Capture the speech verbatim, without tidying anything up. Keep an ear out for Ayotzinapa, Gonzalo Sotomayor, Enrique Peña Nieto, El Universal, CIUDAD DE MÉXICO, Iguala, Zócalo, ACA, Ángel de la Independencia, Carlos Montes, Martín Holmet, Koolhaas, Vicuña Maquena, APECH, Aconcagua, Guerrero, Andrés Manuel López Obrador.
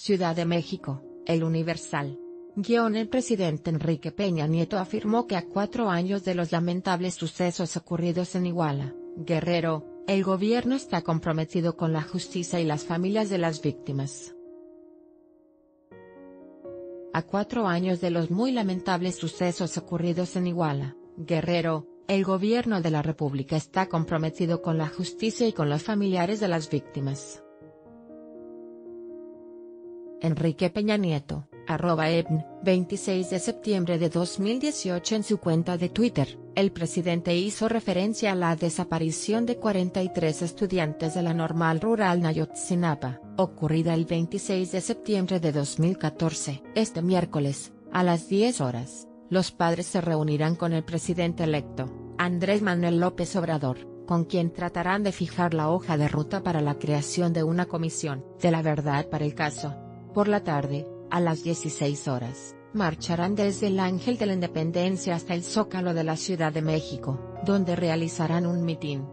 Ciudad de México, El Universal. Guión el presidente Enrique Peña Nieto afirmó que a cuatro años de los lamentables sucesos ocurridos en Iguala, Guerrero, el gobierno está comprometido con la justicia y las familias de las víctimas. A cuatro años de los muy lamentables sucesos ocurridos en Iguala, Guerrero, el gobierno de la República está comprometido con la justicia y con los familiares de las víctimas. Enrique Peña Nieto, arroba E P N, veintiséis de septiembre de dos mil dieciocho. En su cuenta de Twitter, el presidente hizo referencia a la desaparición de cuarenta y tres estudiantes de la normal rural Ayotzinapa, ocurrida el veintiséis de septiembre de dos mil catorce. Este miércoles, a las diez horas, los padres se reunirán con el presidente electo, Andrés Manuel López Obrador, con quien tratarán de fijar la hoja de ruta para la creación de una comisión de la verdad para el caso. Por la tarde, a las dieciséis horas, marcharán desde el Ángel de la Independencia hasta el Zócalo de la Ciudad de México, donde realizarán un mitin.